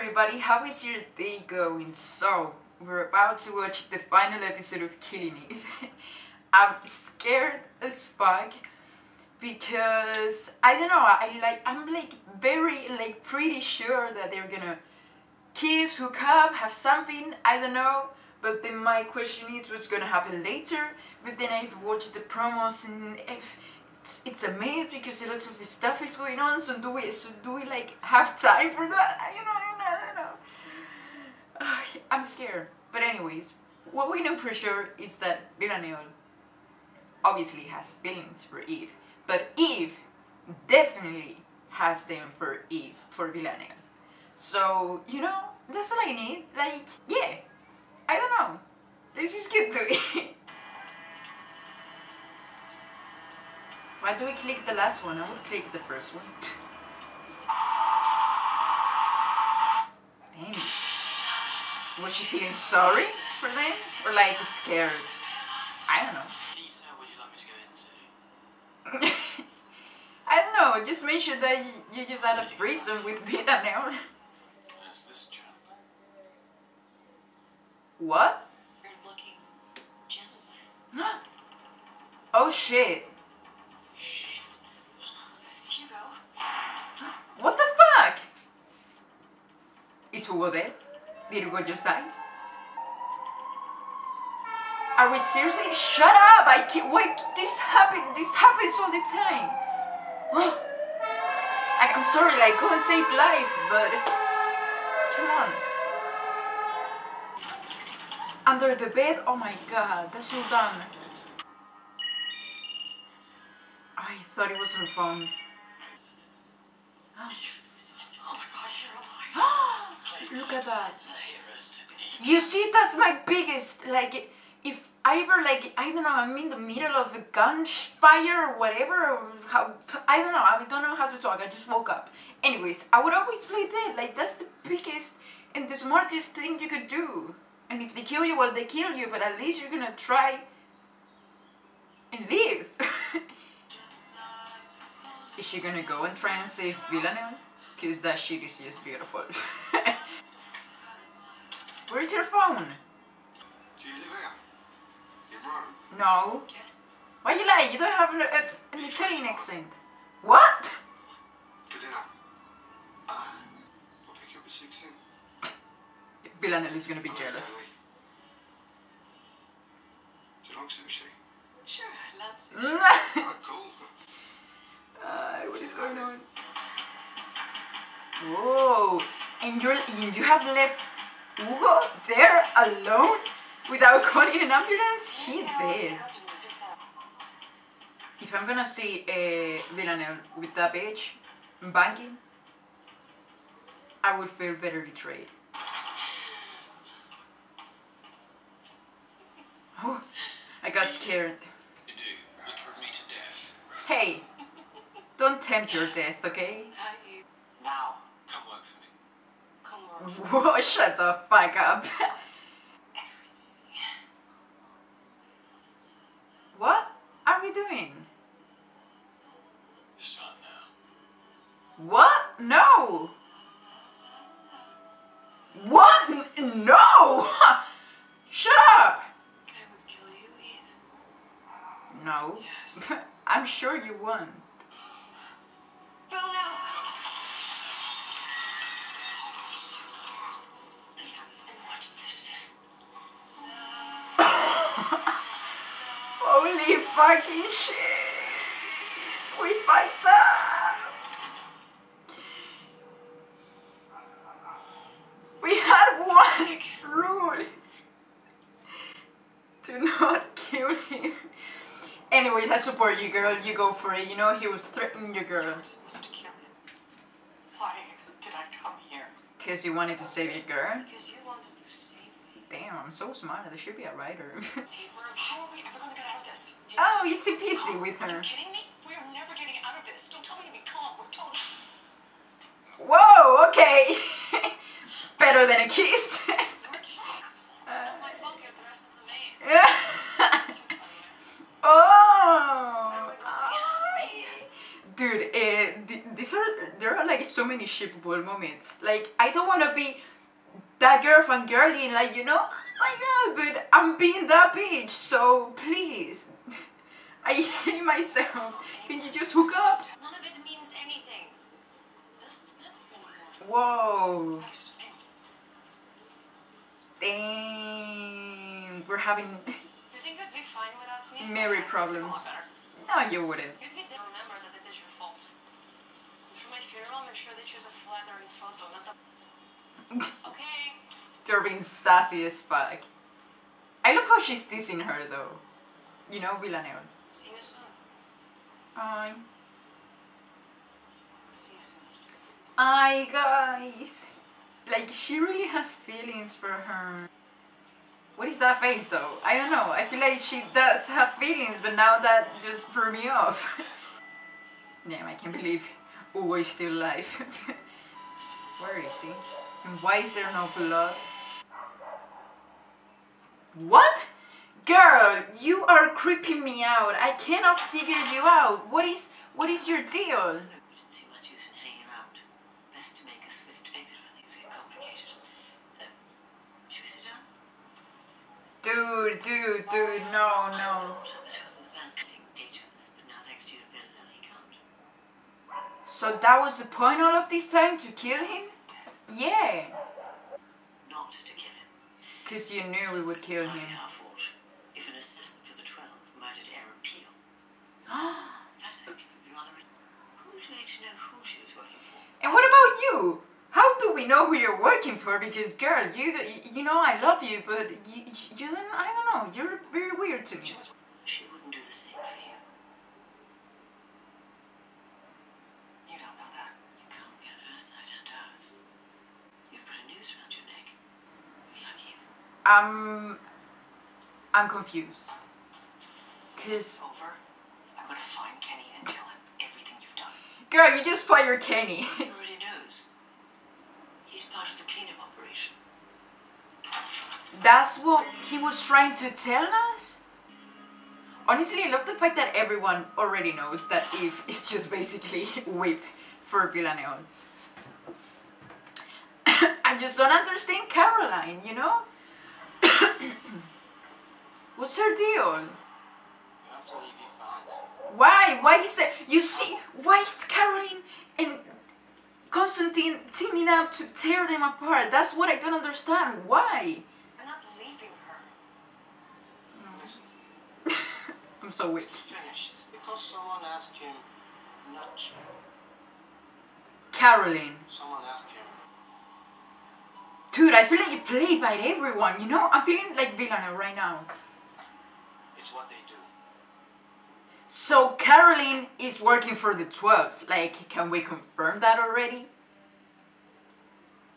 everybody, how is your day going? So, we're about to watch the final episode of Killing Eve. I'm scared as fuck because, I don't know, I'm pretty sure that they're gonna kiss, hook up, have something, I don't know. But then my question is what's gonna happen later. But then I've watched the promos and it's a mess because a lot of stuff is going on. So do we like have time for that? I don't know. I'm scared. But anyways, what we know for sure is that Villanelle obviously has feelings for Eve, but Eve definitely has them for Villanelle. So you know, that's all I need. Like, yeah. I don't know. Let's just get to it. Why do we click the last one? I would click the first one. Damn. Was she feeling sorry for them? Or like scared? I don't know. Detail would you like me to go into? I don't know. Just make sure that you just had a prison with Villanelle. Where's this trap? What? Looking gentleman. Huh? Oh shit. Shit. You go. What the fuck? Is Hugo dead? Did Hugo just die? Are we seriously? Shut up! I can't wait. This happens all the time. What? I'm sorry, like, go and save life, but come on. Under the bed? Oh my god, that's all done. I thought it was her phone. Oh, oh my god, you're alive. Look at that. You see, that's my biggest, like, if I ever, like, I don't know, I'm in the middle of a gunfire or whatever, or how, I don't know how to talk, I just woke up. Anyways, I would always play that, like, that's the biggest and the smartest thing you could do. And if they kill you, well, they kill you, but at least you're gonna try and live. Is she gonna go and try and save Villanelle? Because that shit is just beautiful. Where's your phone? Do you live in Rome? No. Yes. Why you lie? You don't have an Italian accent. What? For dinner. I'll pick you up at 6. Villanelle is gonna be jealous. Do you like sushi? Sure, I love sushi. Alright, cool. What is going on? Whoa! And you have left Hugo there alone without calling an ambulance? He's dead. If I'm gonna see Villanelle with that bitch banking, I would feel better betrayed. Oh, I got scared. You do. Look for me to death. Hey, don't tempt your death, okay? Now, come work for me. Come work for me. Whoa, shut the fuck up. Everything. What are we doing? Start now. What? No! What? No! Shut up! No. Yes. I'm sure you won. Well, no. Watch this. Holy fucking shit. We fight that. We had one rule. Do not kill him. Anyways, I support you, girl. You go for it. You know, he was threatening your girl. You were supposed to kill him. Why did I come here? Because you wanted to save your girl? Because you wanted to save me. Damn, I'm so smart. There should be a writer. Hey, how are we ever going to get out of this? You oh, easy peasy with her. Are you kidding me? We are never getting out of this. Don't tell me to be calm. We're totally... Whoa, okay. Better than a kiss. You're an asshole. It's not my fault if the rest is a maid. Dude, there are like so many shippable moments. Like, I don't want to be that girlfriend girly, like, you know, oh my god, but I'm being that bitch, so please. I hate myself. Can you just hook up? None of it means anything. Doesn't matter anymore. Whoa. Damn. We're having you think you'd be fine without me? Merry problems. No, you wouldn't. You'd be there. Remember that it is your fault. For my funeral, make sure they choose a flattering photo, not the... Okay. They're being sassy as fuck. I love how she's dissing her, though. You know, Villanelle. See you soon. Bye. See you soon. Aye, guys. Like, she really has feelings for her. What is that face, though? I don't know. I feel like she does have feelings, but now that just threw me off. Damn, I can't believe Uwe's still alive. Where is he? And why is there no blood? What? Girl, you are creeping me out. I cannot figure you out. What is your deal? Dude, no. So that was the point all of this time, to kill him? Yeah. Not to kill him. Because you knew we would kill him. Our fault. If an assassin for the 12th murdered Aaron Peel. Who's made to know who she was working for? And what about you? How do we know who you're working for? Because girl, you know I love you, but you don't, I don't know, you're very weird to me. She wouldn't do the same for you. You don't know that. You can't be on her side and hers. You've put a noose around your neck. We like you. I'm confused. It's over. I'm gonna find Kenny and tell him everything you've done. Girl, you just fired Kenny. That's what he was trying to tell us? Honestly, I love the fact that everyone already knows that Eve is just basically whipped for Villanelle. I just don't understand Caroline, you know? What's her deal? Why? Why is that? You see, why is Caroline and Konstantin teaming up to tear them apart? That's what I don't understand. Why? I'm not leaving her. No. I'm so weak. It's finished because someone asked him not to. Caroline. Someone asked him. Dude, I feel like it played by everyone, you know? I'm feeling like Villanelle right now. It's what they do. So Caroline is working for the 12th. Like, can we confirm that already?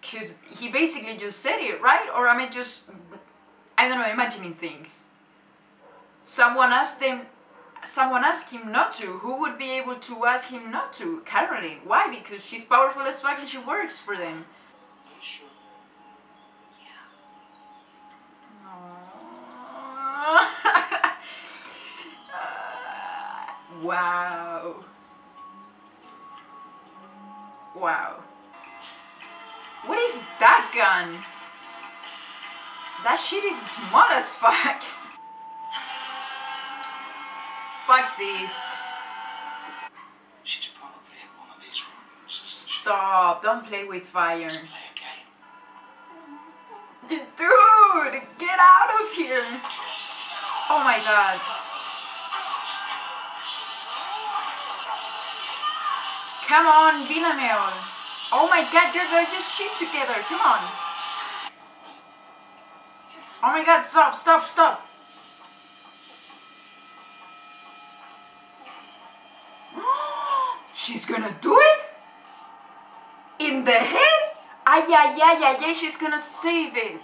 Because he basically just said it, right? Or am I just, I don't know, imagining things? Someone asked him not to. Who would be able to ask him not to? Caroline. Why? Because she's powerful as fuck and she works for them. Are you sure? Yeah. Wow. Wow. What is that gun? That shit is small as fuck. Fuck this. She's probably in one of these rooms. Stop, don't play with fire. Let's play a game. Dude, get out of here. Oh my god. Come on, Villanelle. Oh my god, you're going to shit together, come on. Oh my god, stop. She's gonna do it? In the head? Ay, she's gonna save it.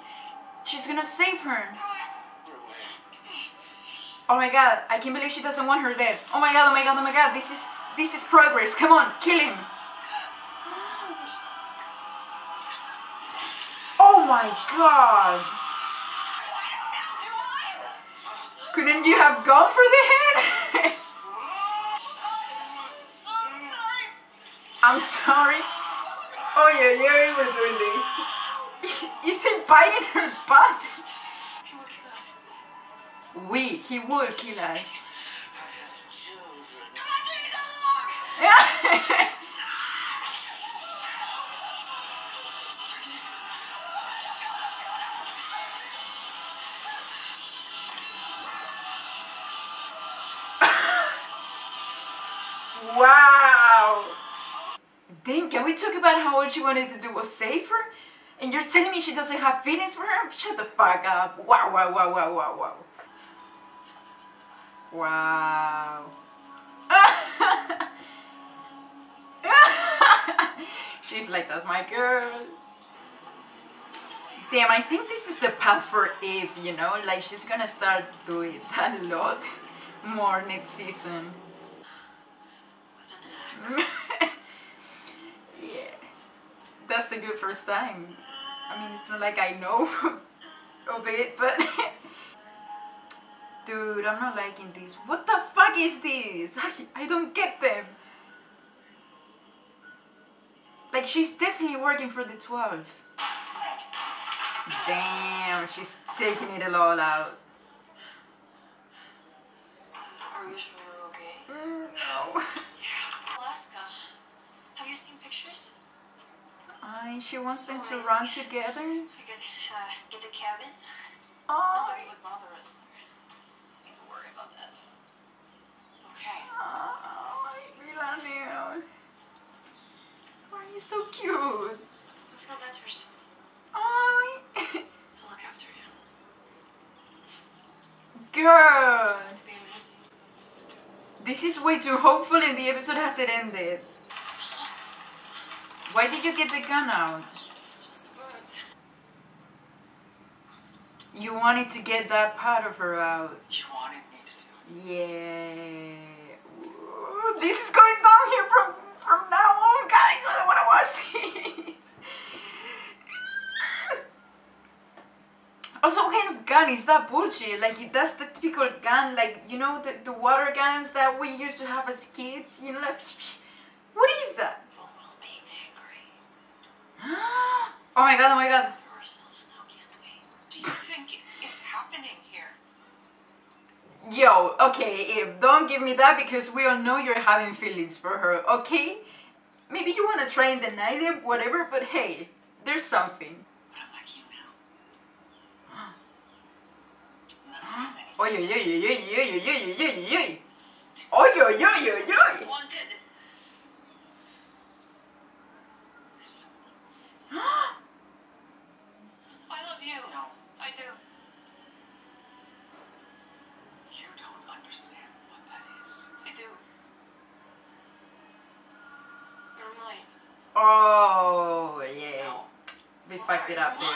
She's gonna save her. Oh my god, I can't believe she doesn't want her dead. Oh my god, this is progress. Come on, kill him. Oh my god! Couldn't you have gone for the head? I'm sorry. Oh yeah, yeah, we're doing this. Is he biting her butt? He will kill us. Wow! Dang, can we talk about how all she wanted to do was save her? And you're telling me she doesn't have feelings for her? Shut the fuck up. Wow, wow, wow, wow, wow, wow. Wow. She's like, that's my girl. Damn, I think this is the path for Eve, you know? Like, she's gonna start doing that a lot more next season. Yeah, that's a good first time. I mean, it's not like I know of it, but dude, I'm not liking this. What the fuck is this? I don't get them. Like, she's definitely working for the 12th. Damn, she's taking it all out. Are you sure we're okay? No. Have you seen pictures? She wants them to run together. I could get the cabin. Oh. Nobody would bother us there. Need to worry about that. Okay. Oh, Villanelle. Why are you so cute? Let's go bathers. Oh. I'll look after you. Girl. It's going to be amazing. This is way too hopeful and the episode hasn't ended. Why did you get the gun out? It's just the birds. You wanted to get that part of her out. You wanted me to do it. Yeah. Ooh, this is going down here from now on, guys. I don't want to watch this. Also, what kind of gun is that bullshit? Like, that's the typical gun, like, you know, the water guns that we used to have as kids? You know, like, what is that? Oh my god, oh my god. Do you think it's happening here? Yo, okay, Eve, don't give me that because we all know you're having feelings for her, okay? Maybe you want to try and deny them, whatever, but hey, there's something. But I'm like you now. Oh, yo, yo, yo, yo, yo, yo, yo, yo, yo. Oh, yo, yo, yo, yo. Oh, yeah. No. We fucked it up then.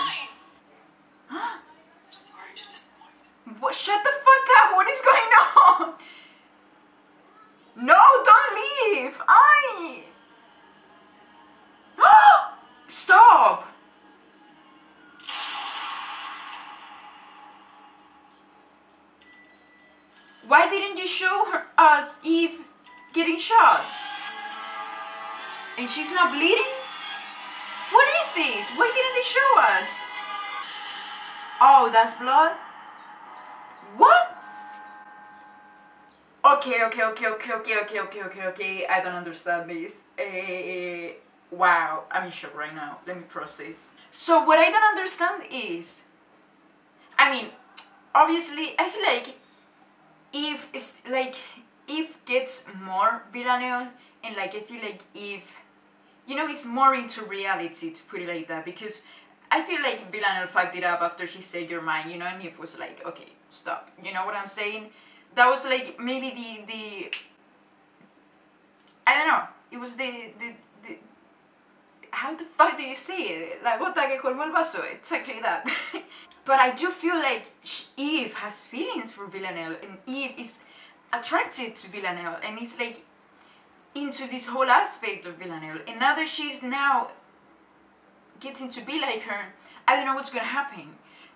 Sorry to disappoint. What? Shut the fuck up! What is going on? No, don't leave! Stop! Why didn't you show us Eve getting shot? And she's not bleeding? What is this? Why didn't they show us? Oh, that's blood? What? Okay. I don't understand this. Wow, I'm in shock right now. Let me process. So what I don't understand is... I mean, obviously, I feel like Eve gets more Villanelle, and like, I feel like Eve... You know, it's more into reality, to put it like that, because I feel like Villanelle fucked it up after she said your mind, you know, and Eve was like, okay, stop. You know what I'm saying? That was like maybe the I don't know. It was the how the fuck do you say it? La gota que colmó el vaso, exactly that. But I do feel like Eve has feelings for Villanelle, and Eve is attracted to Villanelle, and it's like into this whole aspect of Villanelle, and now that she's now getting to be like her, I don't know what's gonna happen.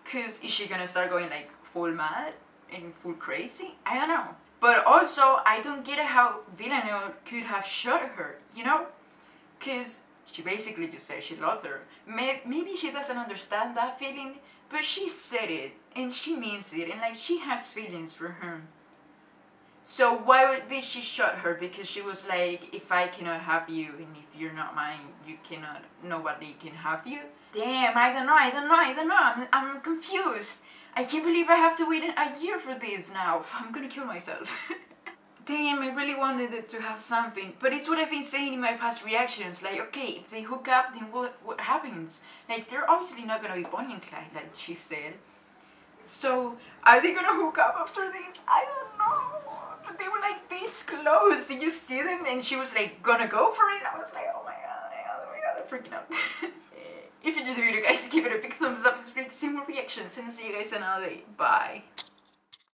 Cause is she gonna start going like full mad and full crazy? I don't know. But also I don't get how Villanelle could have shot her, you know? Cause She basically just said she loved her. Maybe she doesn't understand that feeling, but she said it, and she means it, and like she has feelings for him. So why did she shut her? Because she was like, if I cannot have you, and if you're not mine, you cannot, nobody can have you. Damn, I don't know, I'm confused. I can't believe I have to wait a year for this now. I'm gonna kill myself. Damn, I really wanted it to have something. But it's what I've been saying in my past reactions. Like, okay, if they hook up, then what happens? Like, they're obviously not gonna be Bonnie and Clyde, like she said. So, are they gonna hook up after this? I don't know. But they were like this close. Did you see them? And she was like, gonna go for it. I was like, oh my god, I'm freaking out. If you enjoyed the video, guys, give it a big thumbs up. It's great to see more reactions. And I'll see you guys another day. Bye.